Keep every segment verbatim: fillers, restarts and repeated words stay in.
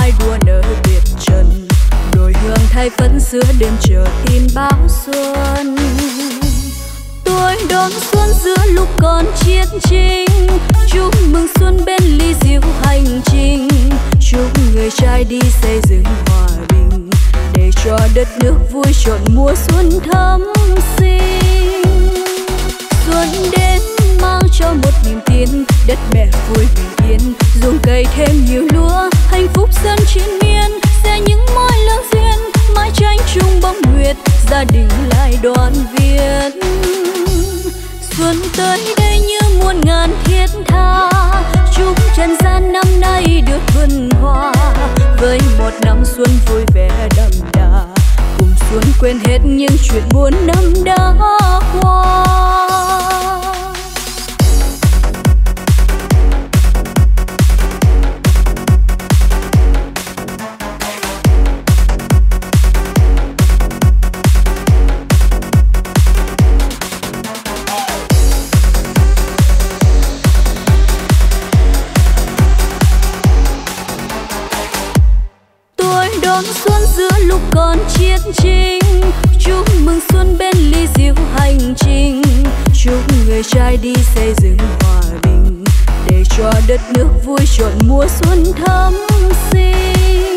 mái đua nở biệt trần, đồi hương thay phấn xưa đêm chờ tin báo xuân. Tôi đón xuân giữa lúc còn chiến tranh, chúc mừng xuân bên ly rượu hành trình, chúc người trai đi xây dựng hòa bình để cho đất nước vui trọn mùa xuân thắm xinh. Xuân đến mang cho một niềm tin, đất mẹ vui bình yên, ruộng cây thêm nhiều lúa, hạnh phúc dân trên miên, sẽ những mối lương duyên, mái tranh chung bóng nguyệt, gia đình lại đoàn viên. Xuân tới đây như muôn ngàn thiết tha, chúc trần gian năm nay được vườn hoa, với một năm xuân vui vẻ đậm đà, cùng xuân quên hết những chuyện buồn năm đã qua. Xuân giữa lúc còn chiến tranh, chúc mừng xuân bên ly rượu hành trình, chúc người trai đi xây dựng hòa bình để cho đất nước vui trọn mùa xuân thắm xinh.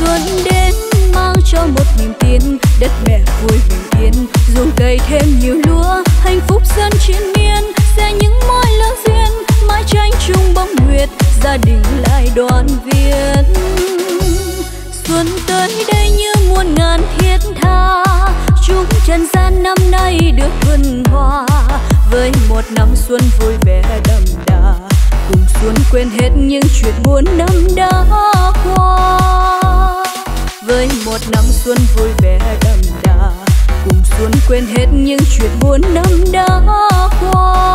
Xuân đến mang cho một niềm tin, đất mẹ vui bình yên, ruộng cây thêm nhiều lúa, hạnh phúc dân trên miên, sẽ những mối lương duyên, mái tranh chung bóng nguyệt, gia đình lại đoàn viên. Xuân tới đây như muôn ngàn thiết tha, chúc trần gian năm nay được thuần hoa, với một năm xuân vui vẻ đậm đà, cùng xuân quên hết những chuyện buồn năm đã qua. Với một năm xuân vui vẻ đậm đà, cùng xuân quên hết những chuyện buồn năm đã qua.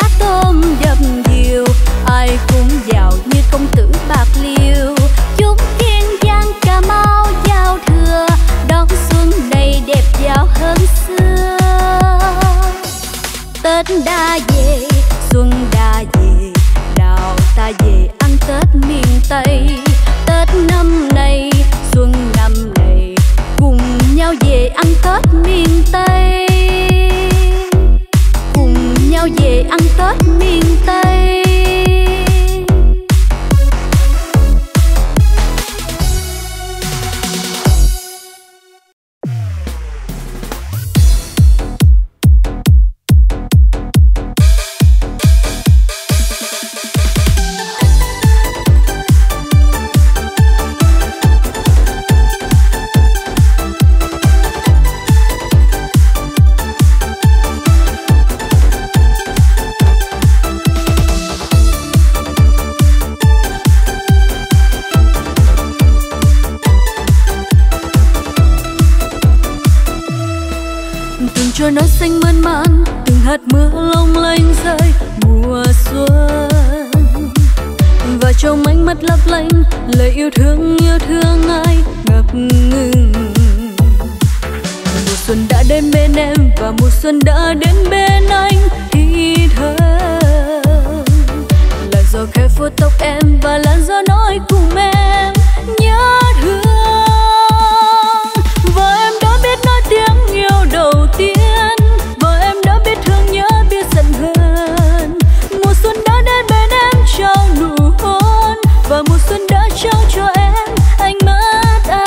cá tôm đầm diều, ai cũng giàu như công tử Bạc Liêu. Chúc Kiên Giang, Cà Mau, giao thừa, đón xuân này đẹp giàu hơn xưa. Tết đã về, xuân đã về, đào ta về ăn Tết miền Tây. Tết năm nay, xuân năm nay, cùng nhau về ăn Tết miền Tây. Cùng nhau về ăn Tết miền Tây. Trời nắng xanh mơn man, từng hạt mưa long lanh rơi mùa xuân. Và trong ánh mắt lấp lánh lời yêu thương, yêu thương ai ngập ngừng. Mùa xuân đã đến bên em và mùa xuân đã đến bên anh thì thơ. Là gió khẽ vuốt tóc em và là gió nói cùng em nhớ thương. Và em đã biết nói tiếng yêu đầu tiên. Trao cho em anh mất anh để rồi đắm say, để rồi ngất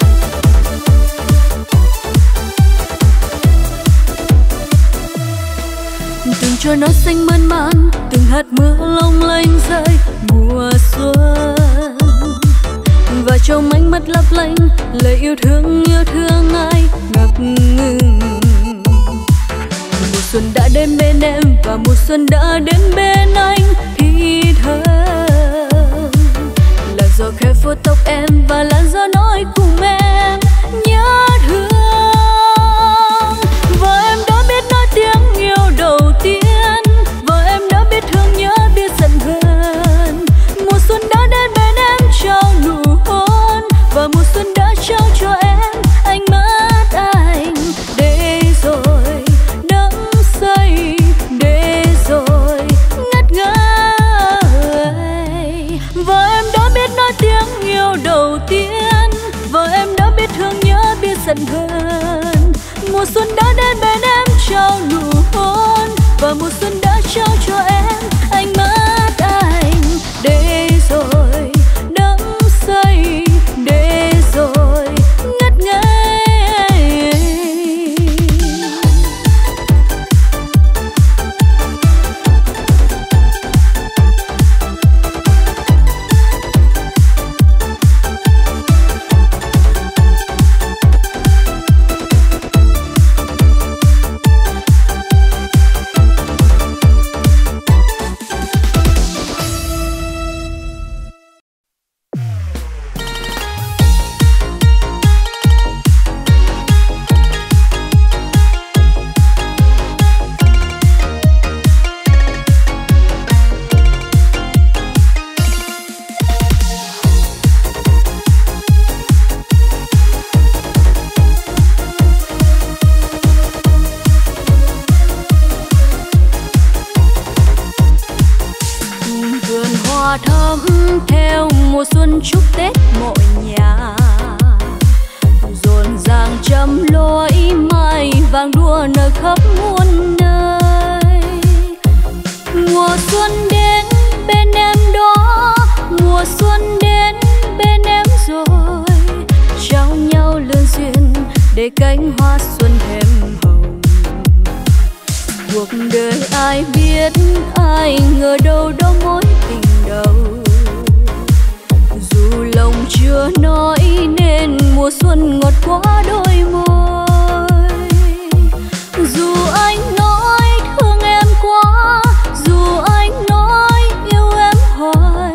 ngây. Trời nắng xanh mơn man, từng hạt mưa long lanh rơi mùa xuân. Và trong ánh mắt lấp lánh lời yêu thương, yêu thương ai ngập ngừng. Mùa xuân đã đến bên em và mùa xuân đã đến bên anh thì thơ. Là gió khẽ vuốt tóc em và là gió nói cùng em nhớ thương. Và em đã biết nói tiếng yêu đầu tiên. Hơn. Mùa xuân đã đến bên em trao nụ hôn và mùa xuân đã trao cho em anh mất anh để rồi đắm say, để rồi ngất ngây. Mùa xuân đến bên em đó, mùa xuân đến bên để cánh hoa xuân thêm hồng. Cuộc đời ai biết, ai ngờ đâu đó mối tình đầu. Dù lòng chưa nói nên mùa xuân ngọt quá đôi môi. Dù anh nói thương em quá, dù anh nói yêu em hoài,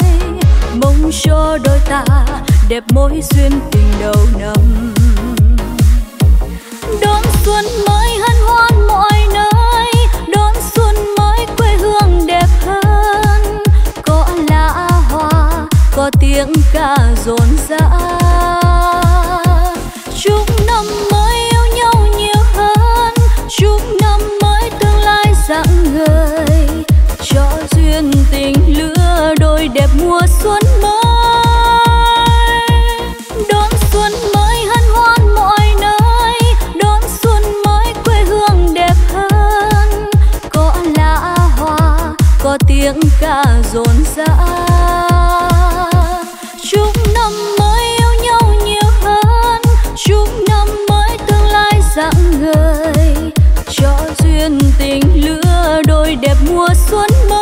mong cho đôi ta đẹp mối duyên tình đầu năm. Đón xuân mới hân hoan mọi nơi, đón xuân mới quê hương đẹp hơn. Có lá hoa, có tiếng ca rộn rã. Chúc năm mới yêu nhau nhiều hơn, chúc năm mới tương lai rạng ngời. Cho duyên tình lứa đôi đẹp mùa xuân mới. Ca rộn rã. Chúc năm mới yêu nhau nhiều hơn, chúc năm mới tương lai rạng ngời. Cho duyên tình lứa đôi đẹp mùa xuân mới.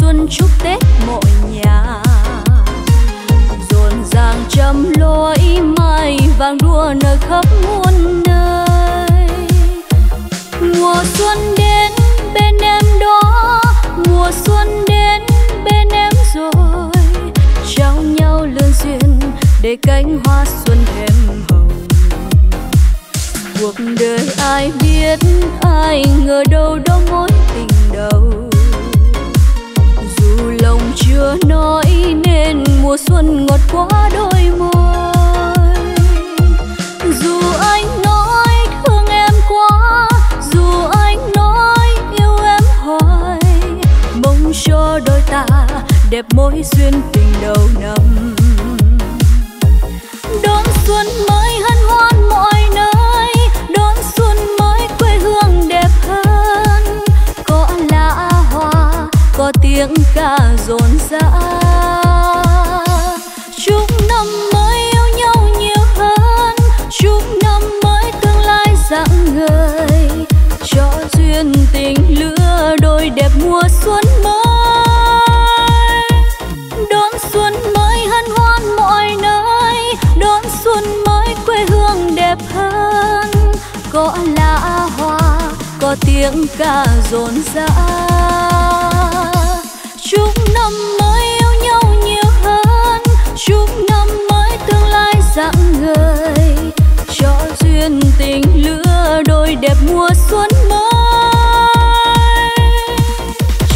Xuân chúc Tết mọi nhà, rộn ràng trăm lối mai vàng đua nở khắp muôn nơi. Mùa xuân đến bên em đó, mùa xuân đến bên em rồi. Trao nhau lương duyên để cánh hoa xuân thêm hồng. Cuộc đời ai biết, ai ngờ đâu đó mối tình đầu. Lòng chưa nói nên mùa xuân ngọt quá đôi môi. Dù anh nói thương em quá, dù anh nói yêu em hoài, mong cho đôi ta đẹp mối duyên tình đầu năm. Đón xuân mới hân hoan mọi nơi, đón xuân mới quê hương đẹp hơn. Có lá hoa, có tiếng ca rộn rã. Chúc năm mới yêu nhau nhiều hơn, chúc năm mới tương lai rạng ngời. Cho duyên tình lứa đôi đẹp mùa xuân mới. Đón xuân mới hân hoan mọi nơi, đón xuân mới quê hương đẹp hơn. Có lá hoa, có tiếng ca rộn rã. Chúc năm mới yêu nhau nhiều hơn, chúc năm mới tương lai rạng ngời. Cho duyên tình lứa đôi đẹp mùa xuân mới.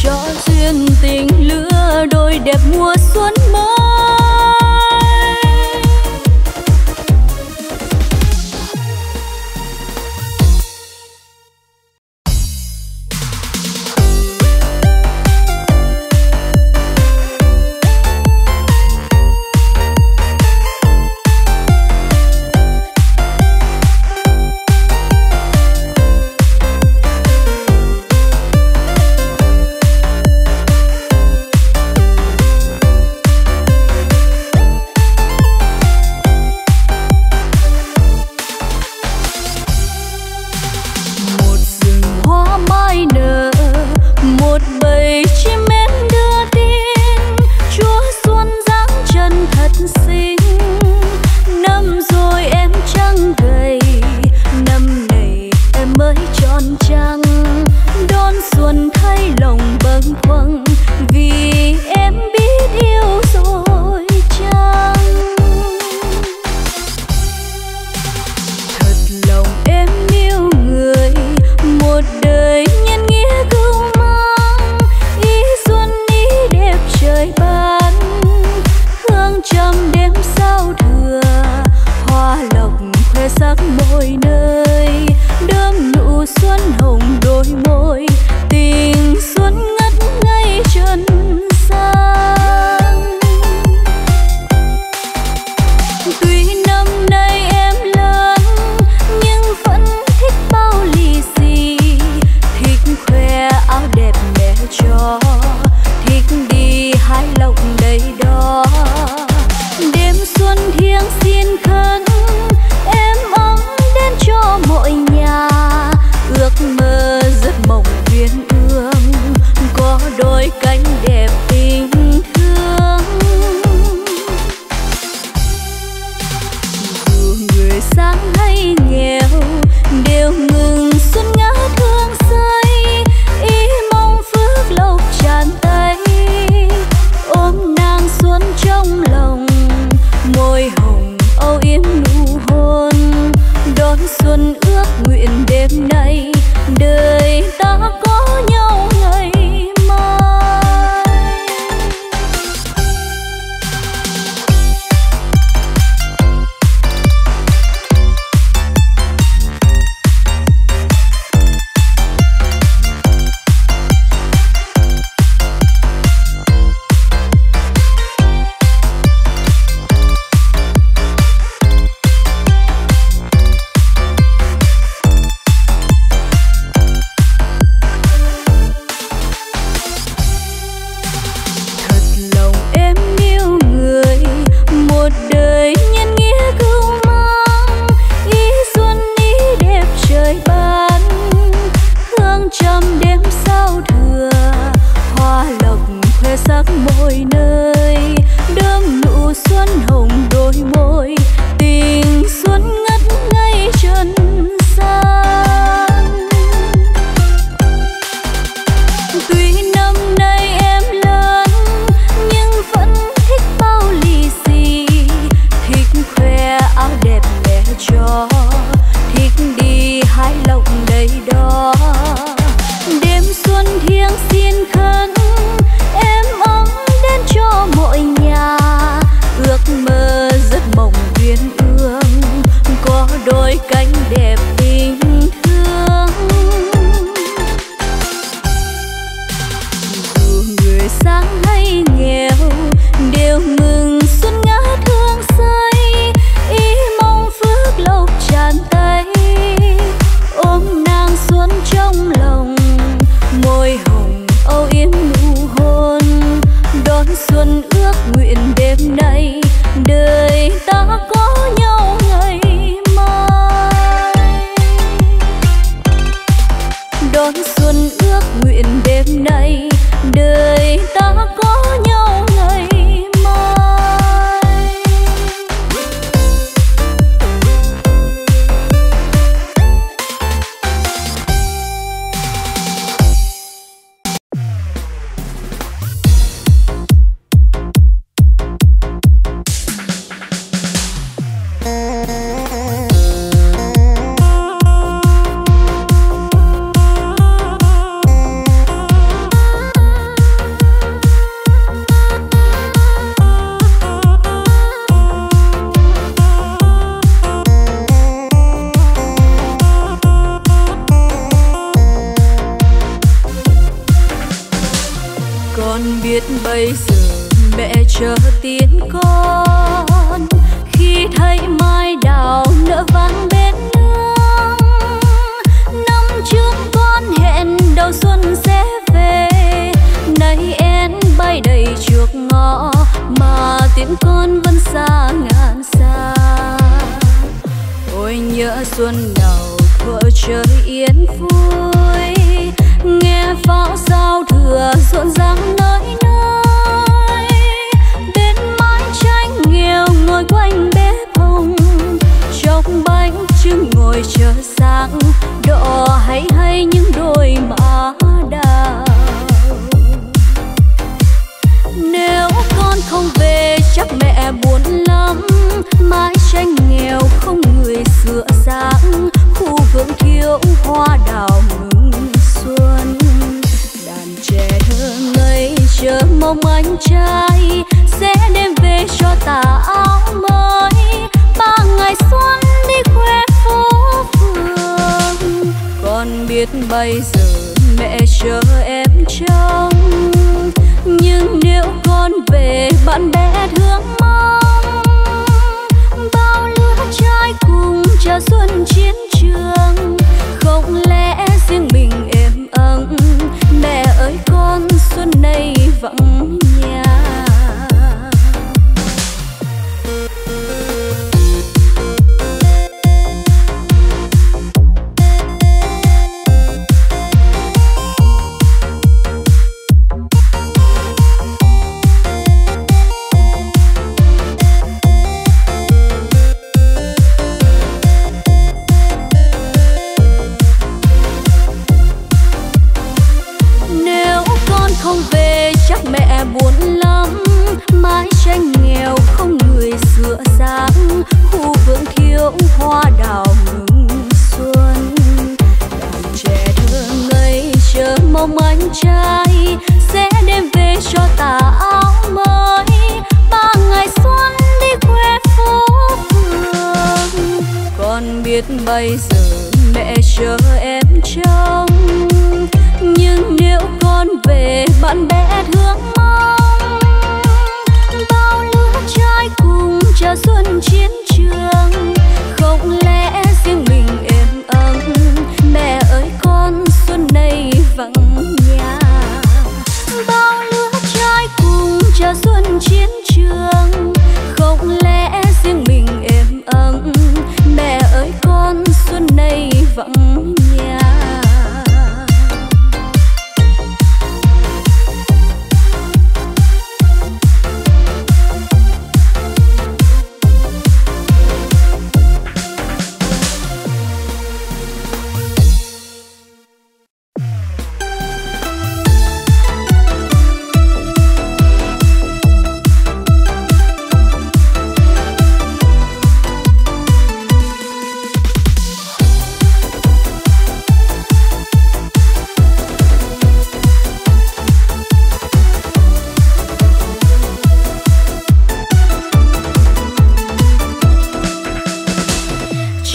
Cho duyên tình lứa đôi đẹp mùa xuân mới. đôi cánh đẹp tình thương. Dù người sáng hay nghèo đều mừng xuân ngã thương say, ý mong phước lộc tràn tay, ôm nàng xuân trong lòng, môi hồng âu yếm nụ hôn, đón xuân ước nguyện đêm nay đời ta có nhau ngày mai. bây giờ mẹ chờ em trông, nhưng nếu con về bạn bè thương mong, bao lứa trai cùng chờ xuân chiến trường, không lẽ riêng mình êm ấm. Mẹ ơi con xuân này vắng nhà, bao lứa trai cùng chờ xuân chiến trường, không lẽ riêng mình êm ấm. Mẹ ơi con xuân này vắng nhà.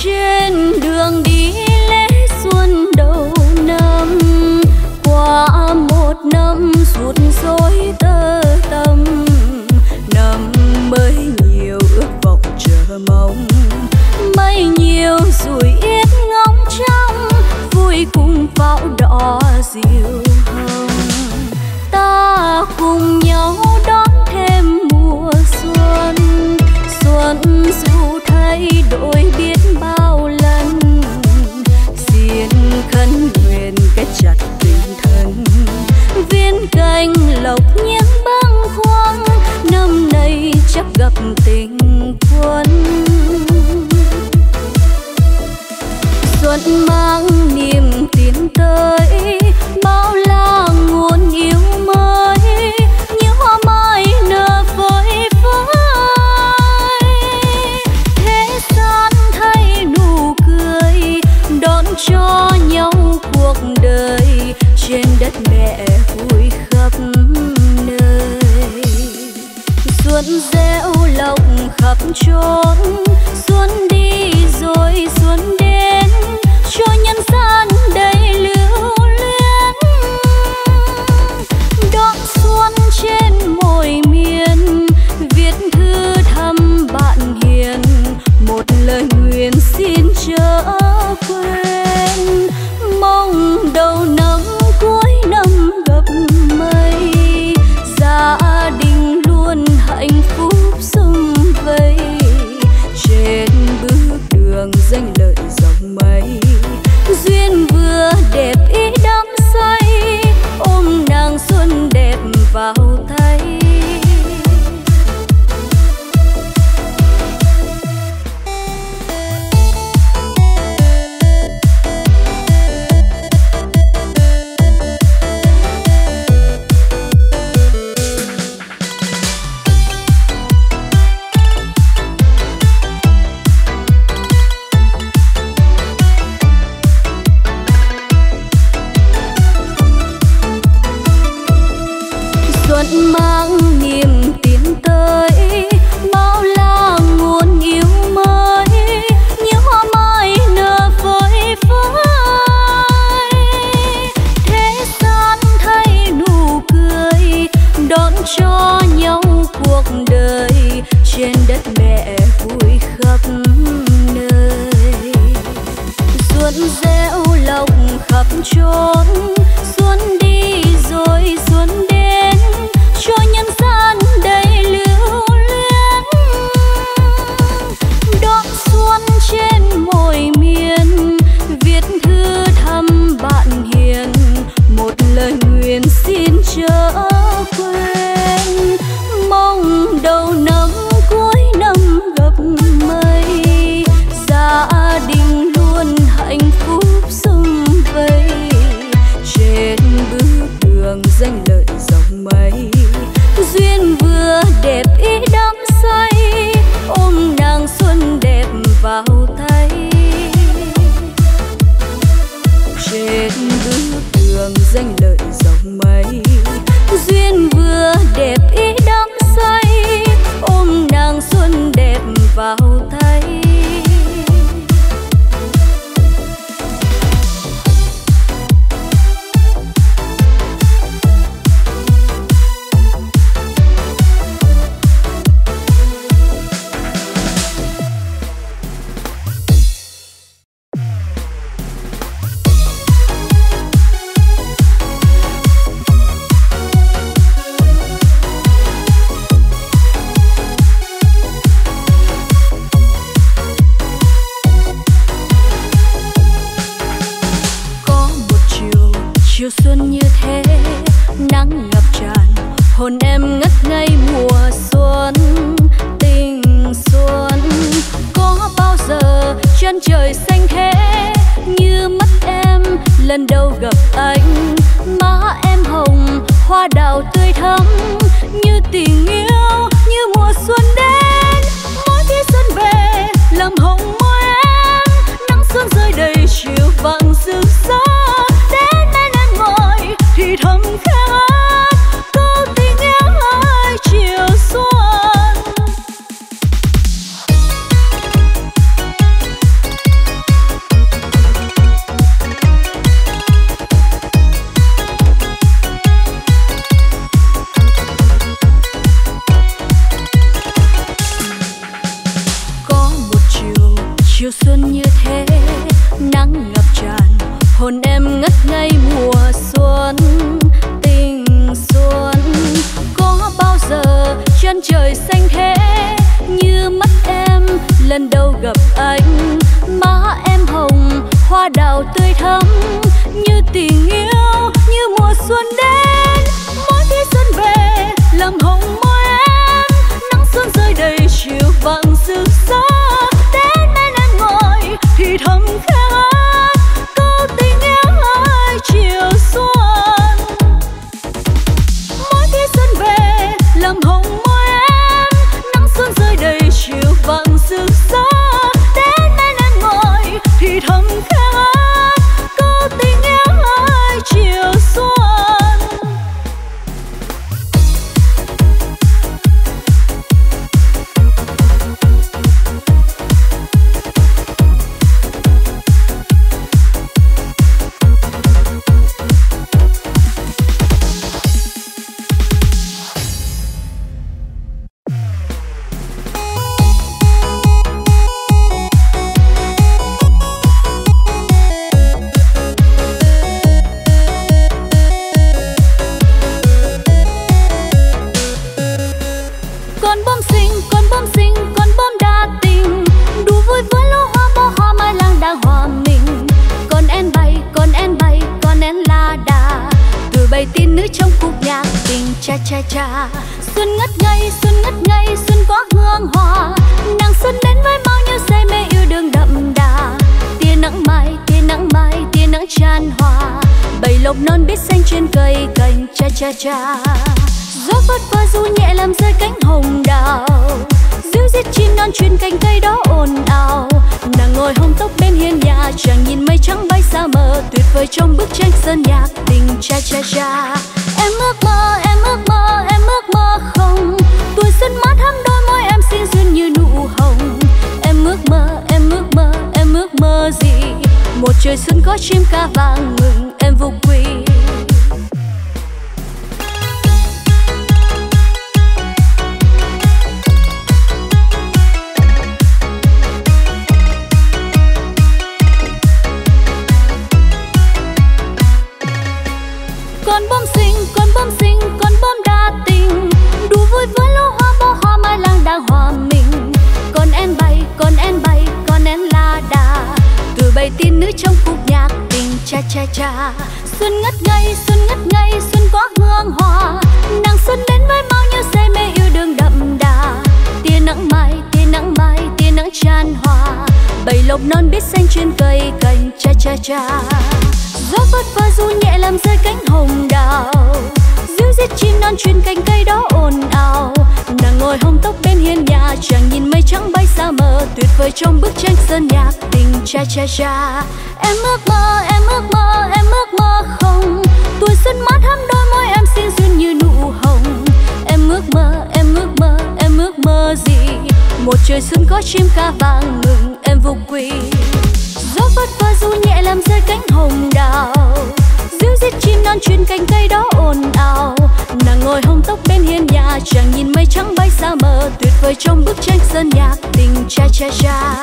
Trên bước đường danh lợi dòng mây, duyên vừa hồn em ngất ngây mùa xuân, tình xuân. Có bao giờ chân trời xanh thế như mắt em lần đầu gặp anh, má em hồng hoa đào tươi thắm như tình yêu như mùa xuân đến. Mỗi khi xuân về làm hồng môi em, nắng xuân rơi đầy chiều vàng rực rỡ. Đến bên em ngồi thì thầm khẽ hát câu tình yêu ơi chiều xuân. Có một chiều chiều xuân như thế, nắng ngập tràn hồn em ngất ngây mùa xuân, tình xuân. Có bao giờ chân trời xanh thế như mắt em lần đầu gặp anh, má em hồng hoa đào tươi thắm như tình yêu như mùa xuân đến. Mỗi khi xuân về làm hồng môi em, nắng xuân rơi đầy chiều vàng rực rỡ. Đến bên em ngồi thì thầm khẽ câu tình yêu ơi chiều xuân. Mỗi khi xuân về làm hồng môi em, nắng xuân rơi đầy chiều vàng rực rỡ. Đến bên em ngồi thì thầm khẽ câu tình yêu ơi chiều xuân. Gió phất qua du nhẹ làm rơi cánh hồng đào, díu dít chim non chuyên cành cây đó ồn ào. Nàng ngồi hông tóc bên hiên nhà, chàng nhìn mây trắng bay xa mờ, tuyệt vời trong bức tranh sơn nhạc tình cha cha cha. Em ước mơ, em ước mơ, em ước mơ không, tuổi xuân mát hăng đôi môi em xinh duyên như nụ hồng. Em ước mơ, em ước mơ, em ước mơ gì? Một trời xuân có chim ca vàng mừng em vô quy. Con bướm xinh, con bướm xinh, con bướm đa tình, đu vui với lũ hoa bó hoa mai lang đang hòa mình. Con em bay, con em bay, con em la đà, từ bầy tiên nữ trong khúc nhạc tình cha cha cha. Xuân ngất ngây, xuân ngất ngây, xuân có hương hoa, nàng xuân đến với bao nhiêu say mê yêu đương đậm đà. Tia nắng mai, tia nắng mai, tia nắng tràn hoa, bầy lộc non biết xanh trên cây cành cha cha cha. Gió phất qua du nhẹ làm rơi cánh hồng đào, díu dít chim non chuyên cành cây đó ồn ào. Nàng ngồi hông tóc bên hiên nhà, chàng nhìn mây trắng bay xa mờ, tuyệt vời trong bức tranh sơn nhạc tình cha cha cha. Em ước mơ, em ước mơ, em ước mơ không, tuổi xuân mát hăng đôi môi em xinh duyên như nụ hồng. Em ước mơ, em ước mơ, em ước mơ gì? Một trời xuân có chim ca vàng mừng em vô quy. Gió phất qua du nhẹ làm rơi cánh hồng đào, díu dít chim non chuyên cành cây đó ồn ào. Nàng ngồi hông tóc bên hiên nhà, chàng nhìn mây trắng bay xa mờ, tuyệt vời trong bức tranh sơn nhạc tình cha cha cha.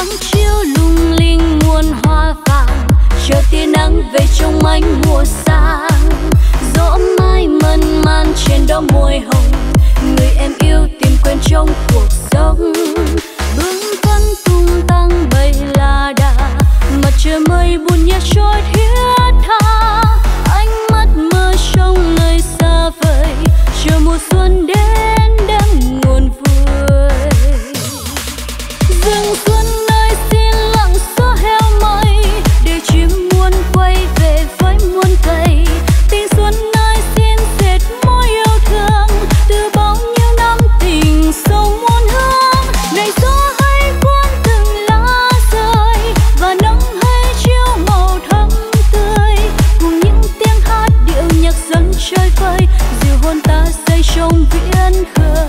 nắng chiếu lung linh muôn hoa vàng, chờ tia nắng về trong ánh mùa sang. Gió mai mơn man trên đó môi hồng, người em yêu tìm quên trong cuộc sống. Bướm vẫn tung tăng bay la đà, mặt trời mây buồn nhạt trôi thiết tha. Ánh mắt mơ trong nơi xa vời, chờ mùa xuân đến đem nguồn vui. Rừng xuân nơi xin lặng xóa heo mây, để chim muôn quay về với muôn cây. Tình xuân nơi xin dệt mối yêu thương, từ bao nhiêu năm tình sâu muôn hương. Này gió hay cuốn từng lá rơi, và nắng hay chiếu màu thắm tươi, cùng những tiếng hát điệu nhạc dân chơi vơi, dìu hôn ta say trong viễn khơi.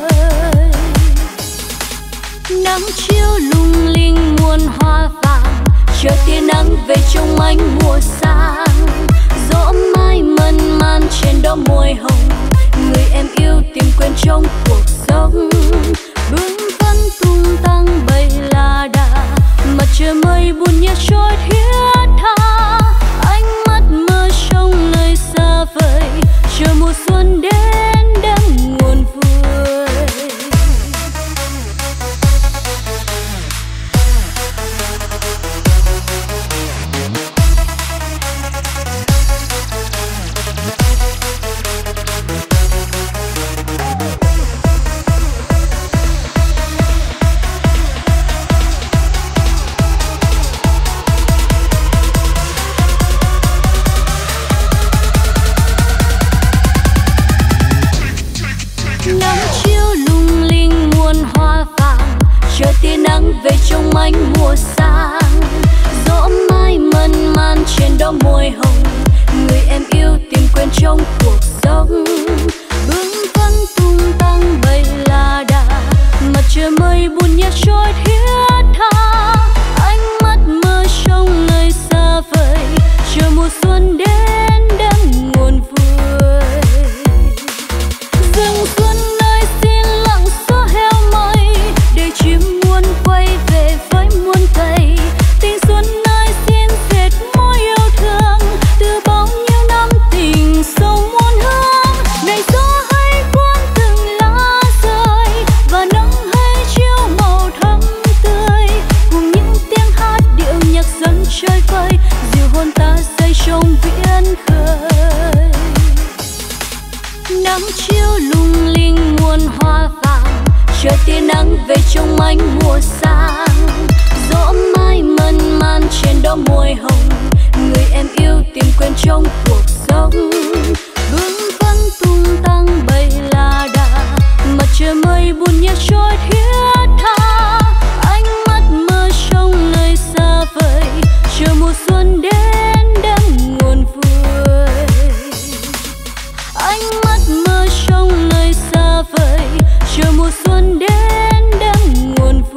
Nắng chiếu lung linh muôn hoa vàng, chờ tia nắng về trong ánh mùa sang. Gió mai mơn man trên đó môi hồng, người em yêu tìm quên trong cuộc sống. Bướm vẫn tung tăng bay la đà, mặt trời mây buồn nhạt trôi thiết tha. Ánh mắt mơ trong nơi xa vời, chờ mùa xuân đến đem nguồn vui. Về trong ánh mùa sang, gió mai mơn man trên đó môi hồng, người em yêu tìm quên trong cuộc sống. Bướm vẫn tung tăng bay la đà, mặt trời mây buồn nhạt trôi thiết tha. Ánh mắt mơ trong nơi xa vời, chờ mùa xuân đến đem nguồn vui. Rừng xuân nơi xin lặng xóa heo mây, để chim muôn quay về với muôn cây. Tình xuân nơi xin dệt mối yêu thương, từ bao nhiêu năm tình sâu muôn hương. Này gió hay cuốn từng lá rơi, và nắng hay chiếu màu thắm tươi, cùng những tiếng hát điệu nhạc dân chơi vơi, dìu hôn ta say trong viễn khơi. Nắng chiếu lung linh muôn hoa vàng, chờ tia nắng về trong ánh mùa sang. Gió mai mơn man trên đó môi hồng, người em yêu tìm quên trong cuộc sống. Bướm vẫn tung tăng bay la đà, mặt trời mây buồn nhạt trôi thiết tha. Ánh mắt mơ trong nơi xa vời, chờ mùa xuân đến đem nguồn vui. Ánh mắt mơ trong nơi xa vời, chờ mùa xuân đến đem nguồn vui.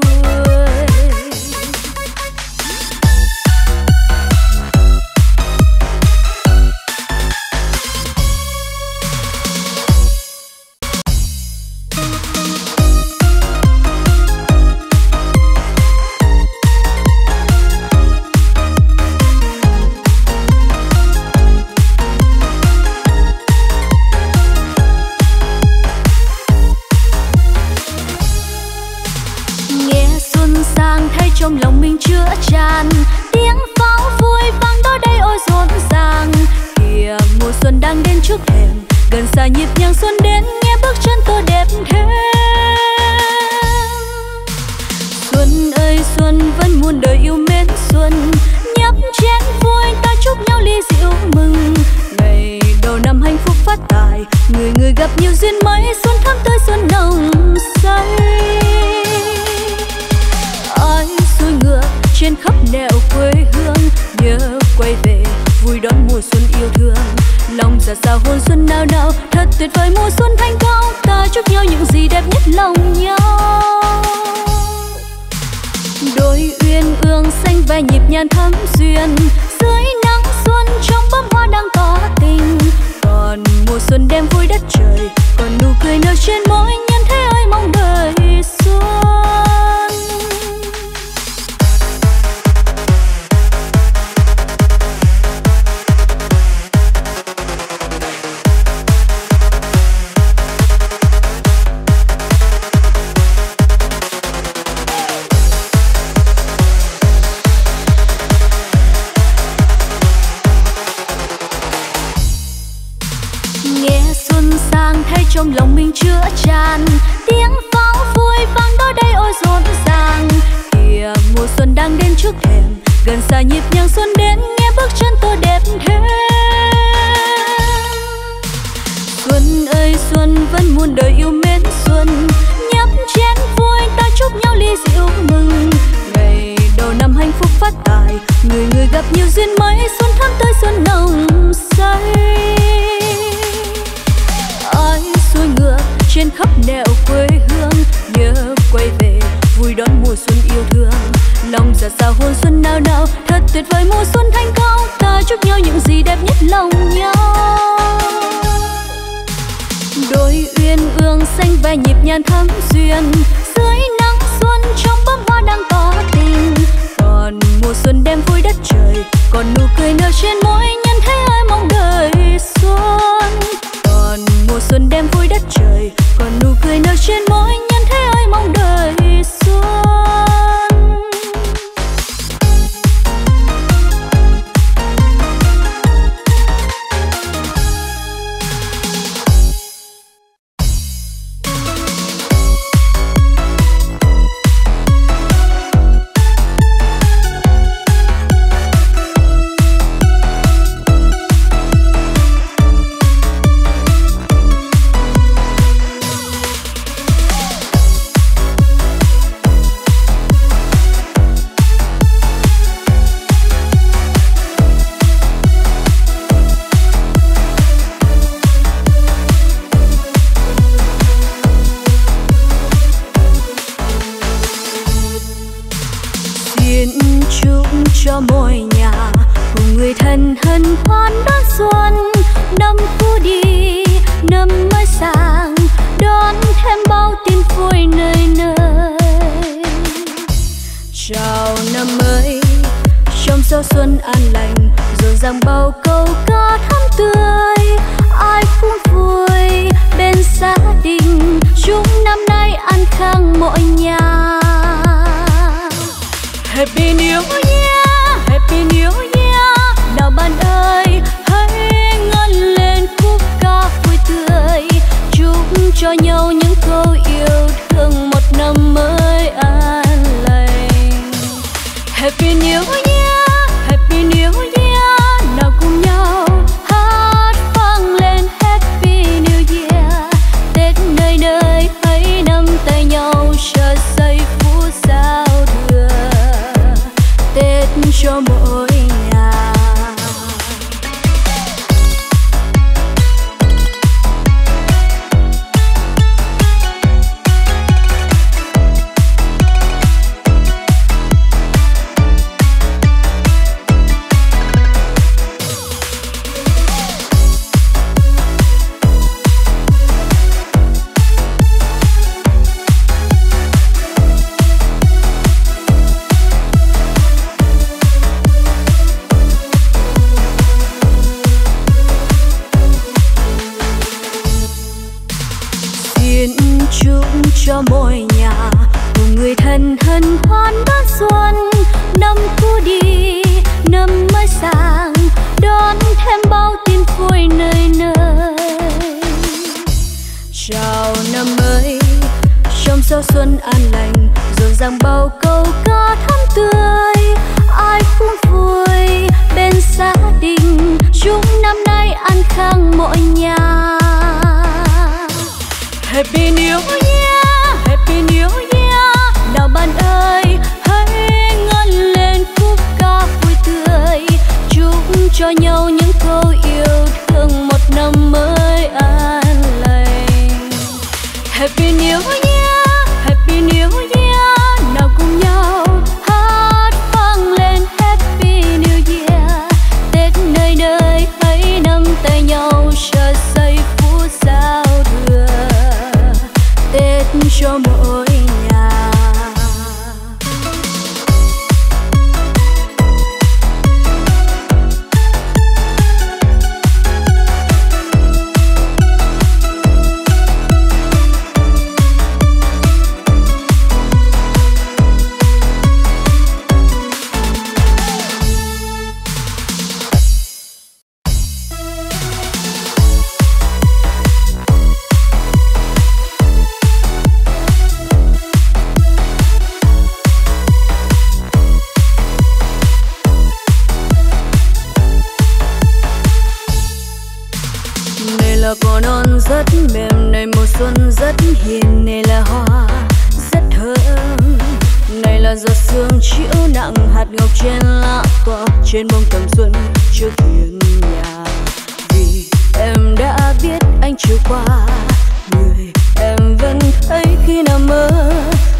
Trong lòng mình chữa tràn tiếng pháo vui vang đó đây ôi rộn ràng. Kìa mùa xuân đang đến trước thềm, gần xa nhịp nhàng xuân đến, nghe bước chân tôi đẹp thêm. Xuân ơi xuân vẫn muôn đời yêu mến xuân, nhấp chén vui ta chúc nhau ly rượu mừng. Ngày đầu năm hạnh phúc phát tài, người người gặp nhiều duyên mới, xuân thắm tươi xuân nồng say. Ai xuôi ngựa trên khắp nẻo quê hương, nhớ quay về vui đón mùa xuân yêu thương. Lòng ra sao hồn xuân nào nào, thật tuyệt vời mùa xuân thanh cao, ta chúc nhau những gì đẹp nhất lòng nhau. Đôi uyên ương xanh vai nhịp nhàng thắm duyên, dưới nắng xuân trong bông hoa đang có tình. Còn mùa xuân đem vui đất trời, còn nụ cười nở trên môi, nhân thế ơi mong đợi xuân. đang đến trước thềm, gần xa nhịp nhàng xuân đến, nghe bước chân tôi đẹp thế. Xuân ơi xuân, vẫn muôn đời yêu mến xuân, nhấp chén vui ta chúc nhau ly rượu mừng. Ngày đầu năm hạnh phúc phát tài, người người gặp nhiều duyên mới, xuân thắm tươi xuân nồng say. Ai xuôi ngựa trên khắp nẻo quê hương, nhớ quay về vui đón mùa xuân yêu thương. Lòng ra sao hồn xuân nào nào, thật tuyệt vời mùa xuân thanh cao, ta chúc nhau những gì đẹp nhất lòng nhau. Đôi uyên ương xanh vai nhịp nhàng thắm duyên, dưới nắng xuân trong bông hoa đang tỏ tình. Còn mùa xuân đem vui đất trời, còn nụ cười nở trên môi, nhân thế ai mong đợi xuân. Còn mùa xuân đem vui đất trời, còn nụ cười nở trên môi, nhân thế ai mong đợi xuân. Xuân an lành, rộn ràng bao câu ca thắm tươi, ai cũng vui bên gia đình, chúng năm nay ăn khang mọi nhà. Happy New Year, Happy New Year, nào bạn ơi, hãy ngân lên khúc ca vui tươi, chúc cho nhau những câu yêu thương một năm mới an lành. Happy New Year. Xuân an lành, rộn ràng bao câu ca thắm tươi, ai cũng vui bên gia đình, chúng năm nay ăn khang mọi nhà. Happy New Year, Happy New Year, nào bạn ơi, hãy ngân lên khúc ca vui tươi, chúc cho nhau những câu yêu thương một năm mới an lành. Happy New Year. xuân rất hiền, này là hoa rất hương, này là giọt sương chiếu nặng hạt ngọc trên lá to trên bông tầm xuân trước hiên nhà. Vì em đã biết anh chiều qua người em vẫn thấy khi nằm mơ,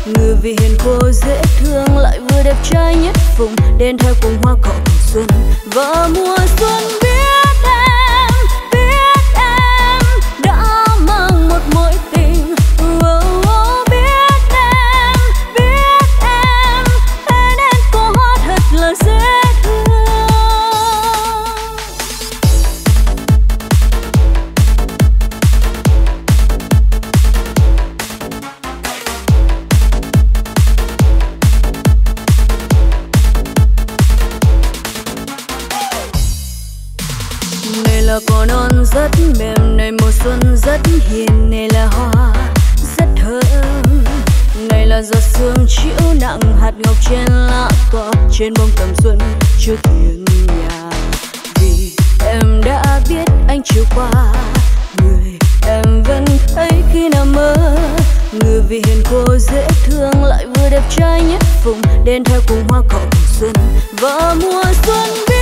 người vì hiền cô dễ thương lại vừa đẹp trai nhất vùng, đến theo cùng hoa cỏ cùng xuân và mùa xuân. Biết em, biết em đã mang một mối tình, oh, oh. Biết em, biết em em nên có thật là dễ cỏ non rất mềm, này mùa xuân rất hiền, này là hoa rất hương, này là giọt sương chiếu nặng hạt ngọc trên lá to trên bông tầm xuân trước hiên nhà. Vì em đã biết anh chiều qua người em vẫn thấy khi nằm mơ, người vì hiền cô dễ thương lại vừa đẹp trai nhất vùng, đến theo cùng hoa cỏ cùng xuân và mùa xuân. Biết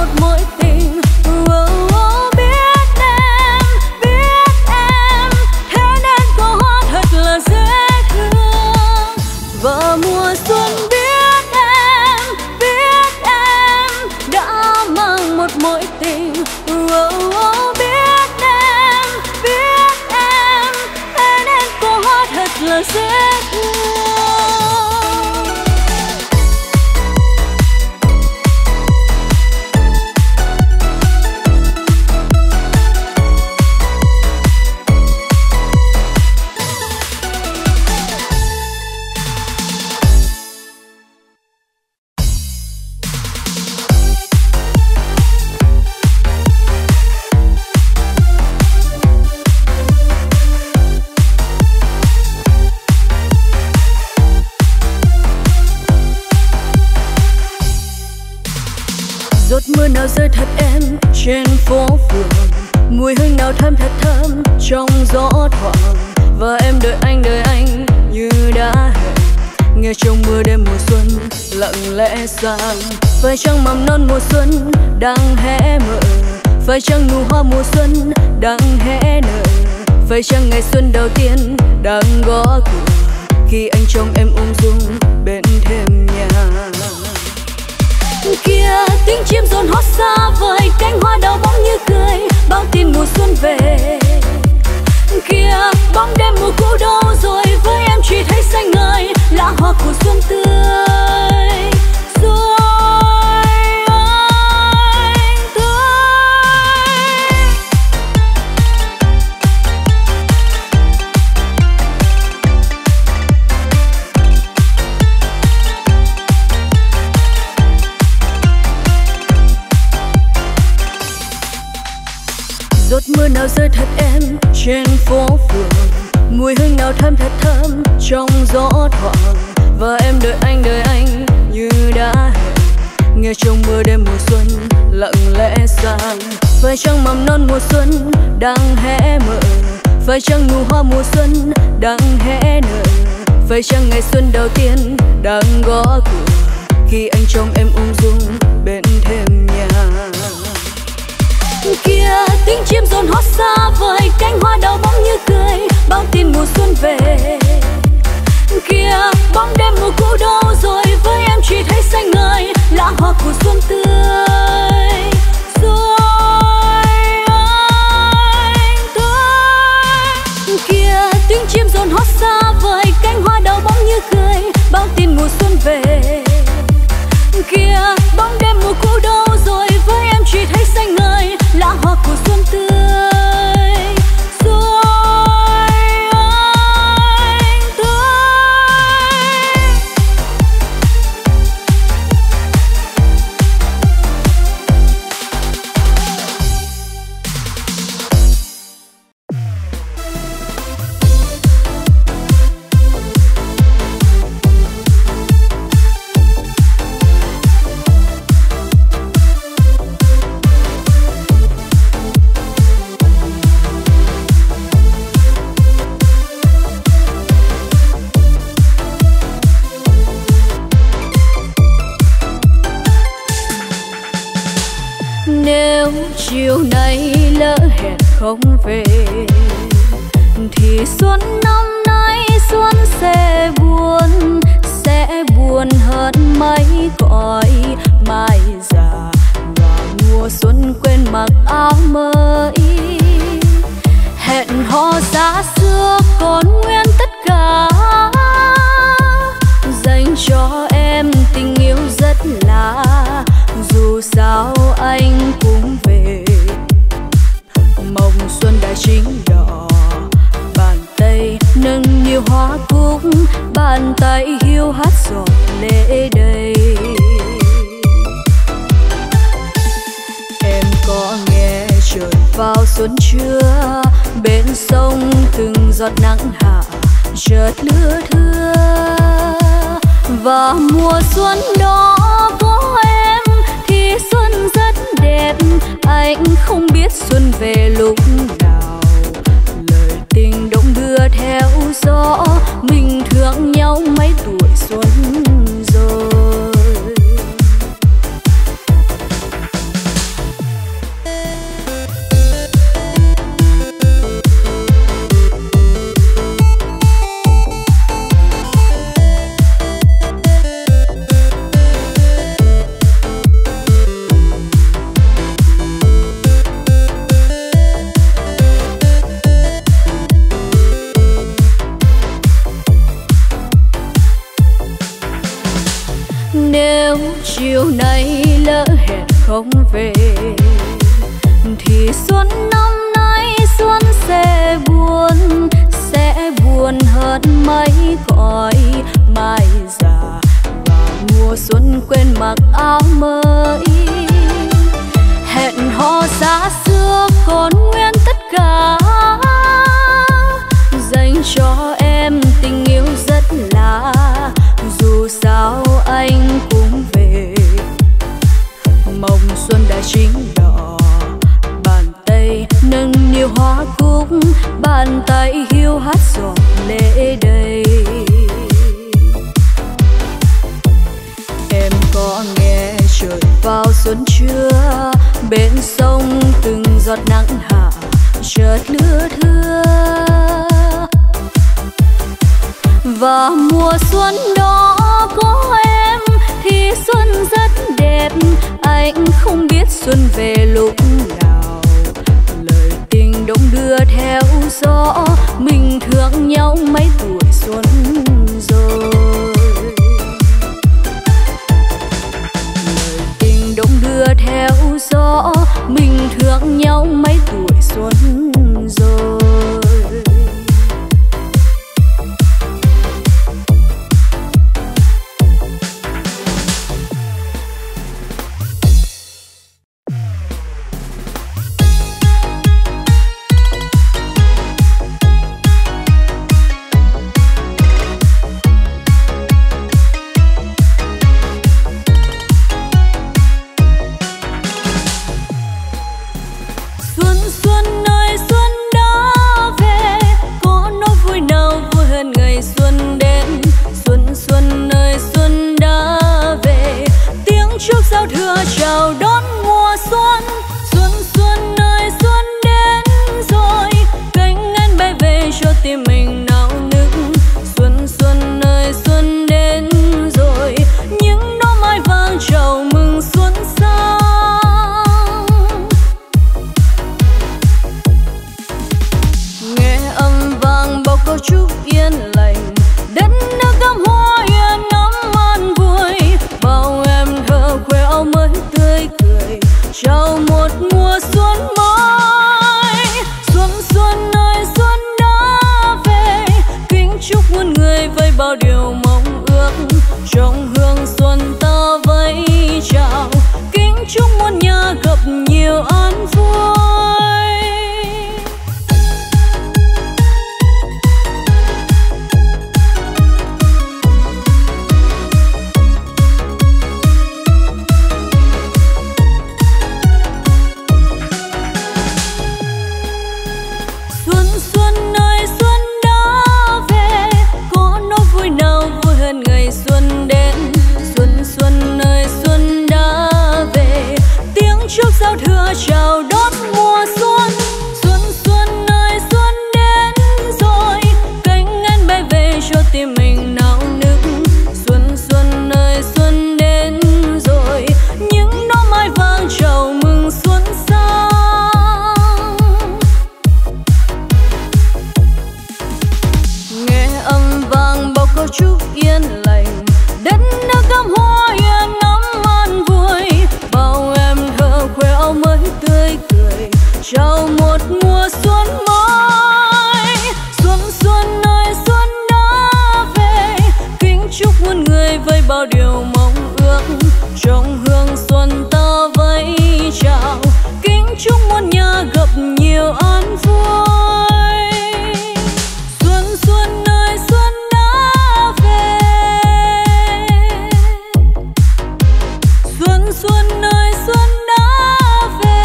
mỗi tình, oh, oh. Biết em, biết em thế nên có hoa thật là dễ thương và mùa xuân. Biết em, biết em đã mang một mối tình, oh, oh. Biết em, biết em thế nên có hoa thật là dễ thương. Mưa nào rơi thật em trên phố phường, mùi hương nào thơm thật thơm trong gió thoảng, và em đợi anh đợi anh như đã hẹn, nghe trong mưa đêm mùa xuân lặng lẽ sang. Phải chăng mầm non mùa xuân đang hé mở, phải chăng nụ hoa mùa xuân đang hé nở, phải chăng ngày xuân đầu tiên đang gõ cửa khi anh trông em ung dung bên thêm nhà. Kia tiếng chim rộn hót xa vời, cánh hoa đào bóng như cười báo tin mùa xuân về. Kia bóng đêm mùa cũ đâu rồi, với em chỉ thấy xanh ngời lá hoa của xuân tươi. Rồi anh mưa nào rơi thật em trên phố phường, mùi hương nào thơm thật thơm trong gió thoảng, và em đợi anh đợi anh như đã hẹn, nghe trong mưa đêm mùa xuân lặng lẽ sang. Phải chăng mầm non mùa xuân đang hé mở, phải chăng nụ hoa mùa xuân đang hé nở, phải chăng ngày xuân đầu tiên đang gõ cửa khi anh trông em ung dung bên thêm nhà. Kia tiếng chim rộn hót xa vời, cánh hoa đào bóng như cười báo tin mùa xuân về. Kia bóng đêm mùa cũ đâu rồi, với em chỉ thấy xanh ngời lá hoa của xuân tươi. Rồi anh tươi. Kia tiếng chim rộn hót xa vời, cánh hoa đào bóng như cười báo tin mùa xuân về. Kia bóng đêm mùa cũ đâu rồi, với em chỉ thấy xanh ngời lá hoa của xuân tươi. Rồi anh tươi. chiều nay lỡ hẹn không về thì xuân năm nay xuân sẽ buồn, sẽ buồn hơn mấy cõi mai già. Và mùa xuân quên mặc áo mới, hẹn hò xa xưa còn nguyên tất cả, dành cho em tình yêu rất lạ. Dù sao anh cũng về, mộng xuân đã chín đỏ, bàn tay nâng niu hoa cúc, bàn tay hiu hát giọt lệ đầy. Em có nghe trời vào xuân chưa? Bên sông từng giọt nắng hạ chợt lưa thưa, và mùa xuân đó có em thì xuân rất đẹp. Anh không biết xuân về lúc nào, lời tình đông đưa theo gió. Mình thương nhau mấy tuổi xuân rồi. Nếu chiều nay lỡ hẹn không về thì xuân năm nay xuân sẽ buồn, sẽ buồn hơn mấy cõi mai già. Và mùa xuân quên mặc áo mới, hẹn hò xa xưa còn nguyên tất cả, dành cho em tình yêu rất lạ. Dù sao anh cũng về, mộng xuân đã chín đỏ, bàn tay nâng niu hoa cúc, bàn tay hiu hát giọt lệ đầy. Em có nghe trời vào xuân chưa? Bên sông từng giọt nắng hạ chợt lưa thưa, và mùa xuân đó có em thì xuân rất đẹp. Anh không biết xuân về lúc nào, lời tình đông đưa theo gió. Mình thương nhau mấy tuổi xuân rồi, lời tình đông đưa theo gió. Mình thương nhau mấy tuổi xuân rồi. Chúc giao thừa chào đón. cho tim mình nao nức. Xuân xuân ơi xuân đến rồi, những đóa mai vàng chào mừng xuân sang. Nghe âm vang bao câu chúc yên lành, đất nước cam hoa yên ngắm an vui. Bao em thơ khoe mới tươi cười, chào một mùa xuân mới. Xuân xuân ơi xuân đã về, kính chúc muôn người với bao điều mong ước. Trong hương xuân ta vẫy chào, kính chúc muôn nhà gặp nhiều an vui. Xuân xuân ơi xuân đã về, xuân xuân ơi xuân đã về.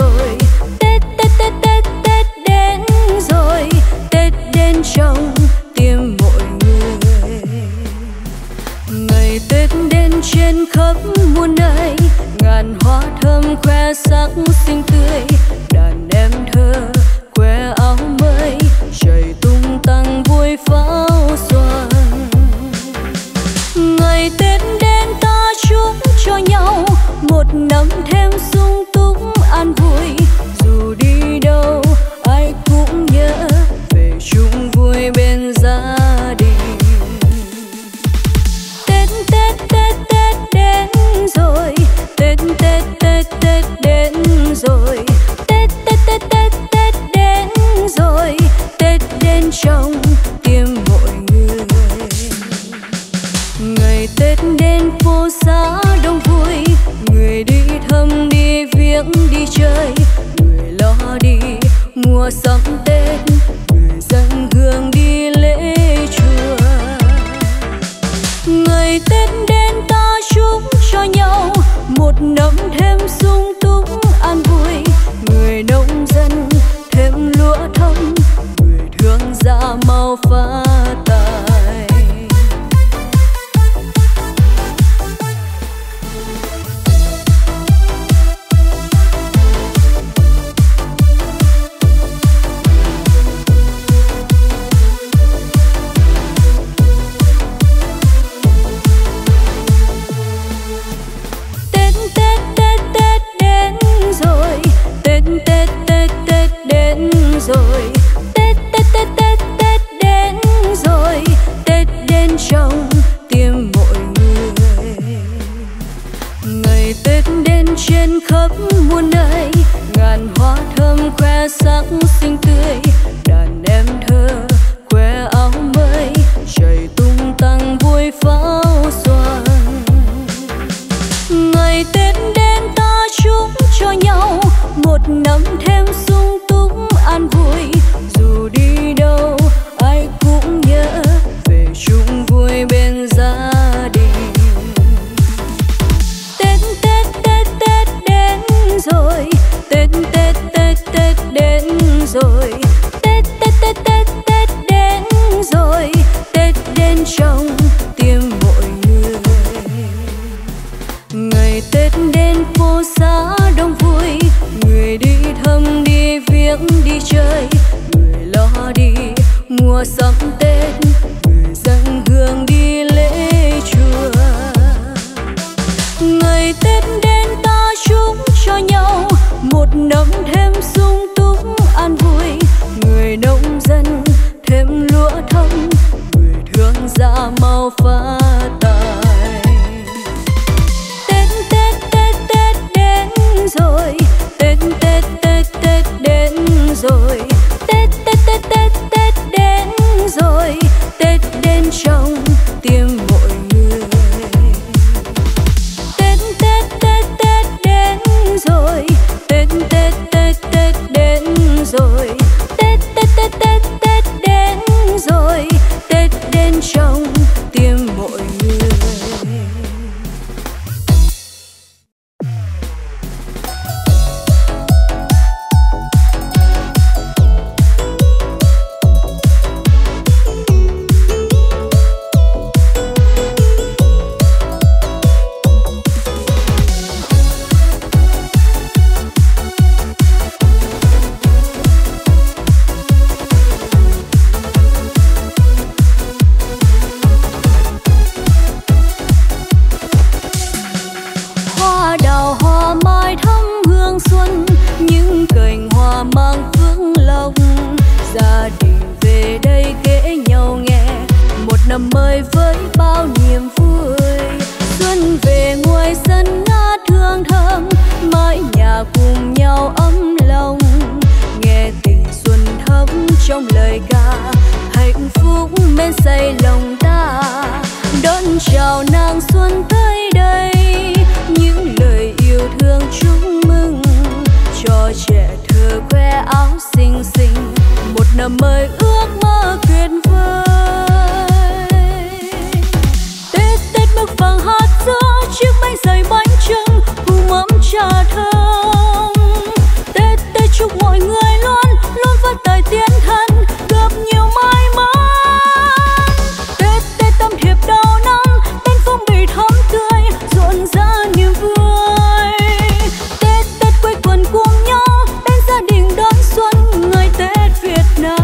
Rồi Tết Tết Tết Tết đến hạnh phúc bên xây lòng ta đón chào nàng xuân tới đây, những lời yêu thương chúc mừng cho trẻ thơ khoe áo xinh xinh một năm mới ước mơ tuyệt vời. Tết Tết mức vàng hạt dưa chiếc bánh dày bánh trưng cùng mắm trà thơm. Tết Tết chúc mọi người luôn luôn phát tài tiến thân, gặp nhiều may mắn. Tết Tết tâm thiệp đầu năm, bên phong bì thắm tươi rộn rã niềm vui. Tết Tết quây quần cùng nhau, bên gia đình đón xuân ngày Tết Việt Nam.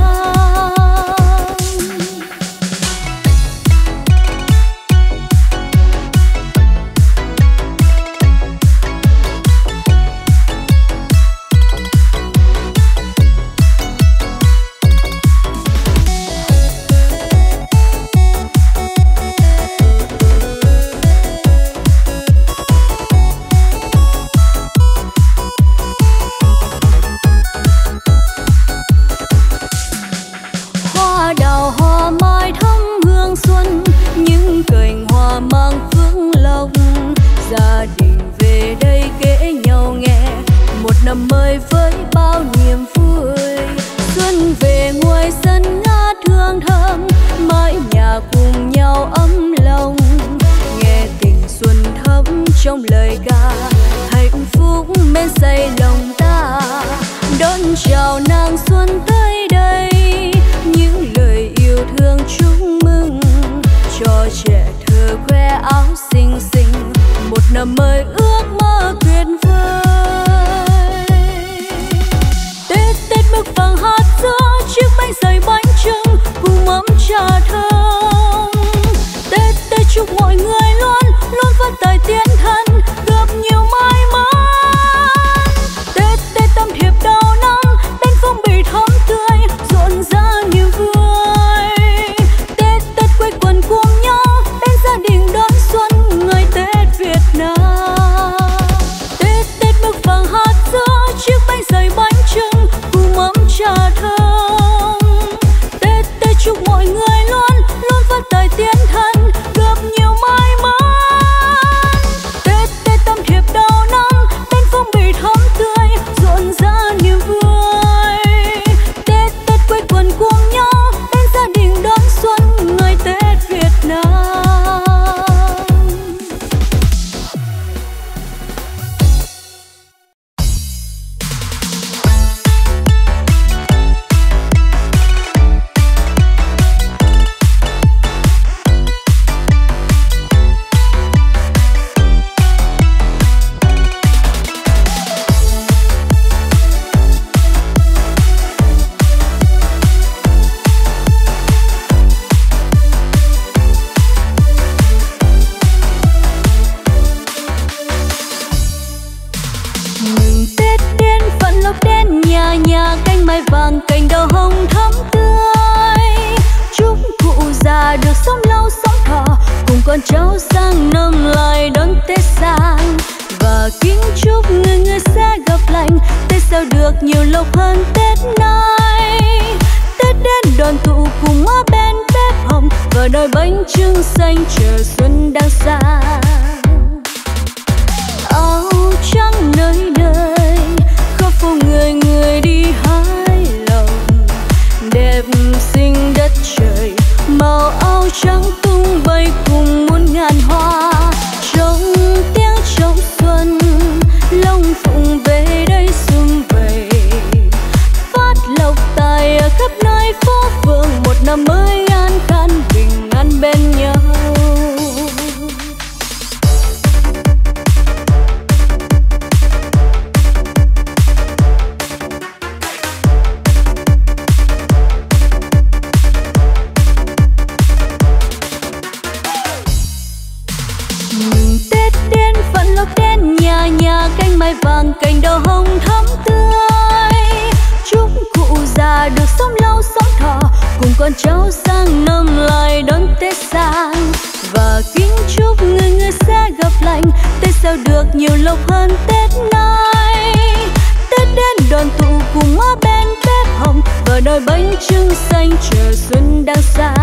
Đời nồi bánh trưng xanh chờ xuân đang xa.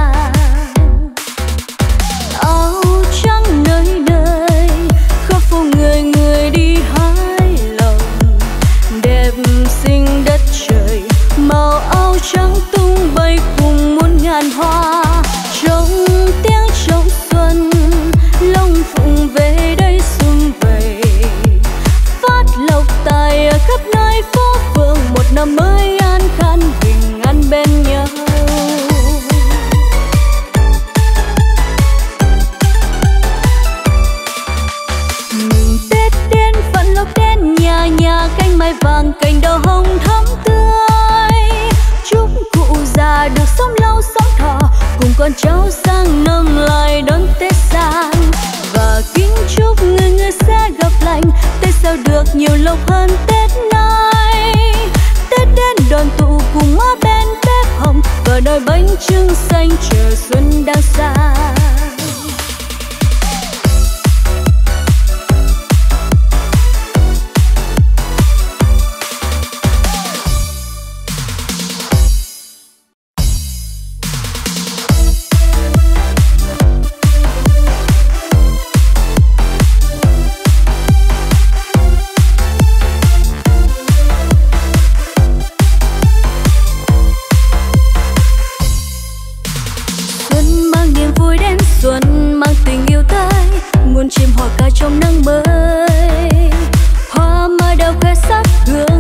Áo trắng nơi nơi khắp phố người người đi hái lòng, đẹp xinh đất trời màu áo trắng tung bay cùng muôn ngàn hoa. Trong tiếng trong xuân long phụng về đây xuân về phát lộc tài ở khắp nơi phố phường, một năm mới an khang bình an bên nhau. Mừng Tết đến phận lộc đến, nhà nhà cánh mai vàng cành đào hồng thắm tươi. Chúc cụ già được sống lâu sống thọ, cùng con cháu sang năm lại đón Tết sang. Và kính chúc người người sẽ gặp lành, Tết sao được nhiều lộc hơn Tết nay. Tết đến đoàn tụ cùng ở bên bếp hồng, và đôi bánh trưng xanh chờ xuân đang xa.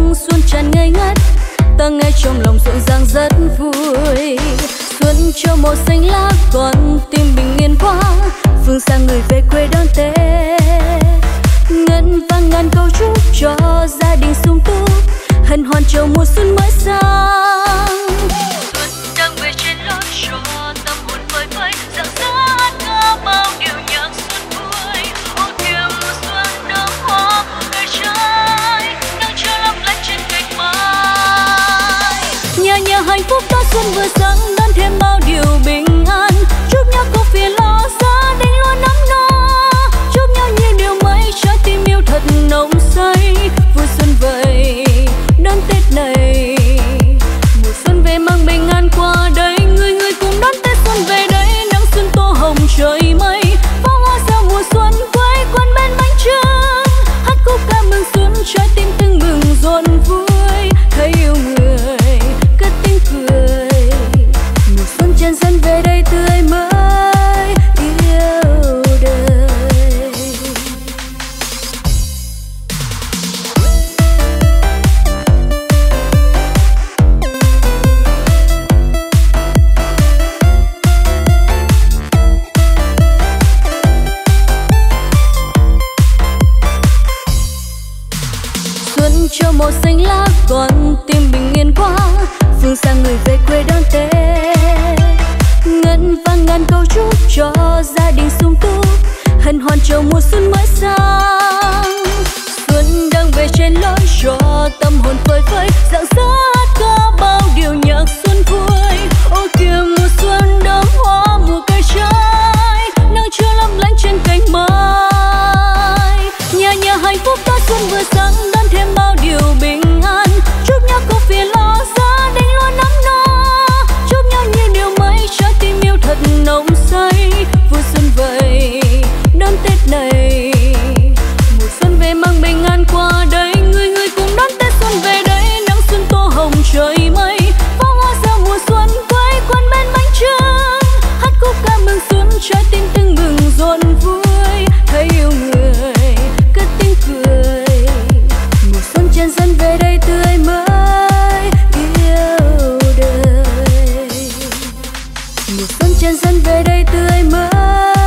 Mùa xuân trên sân về đây tươi mới.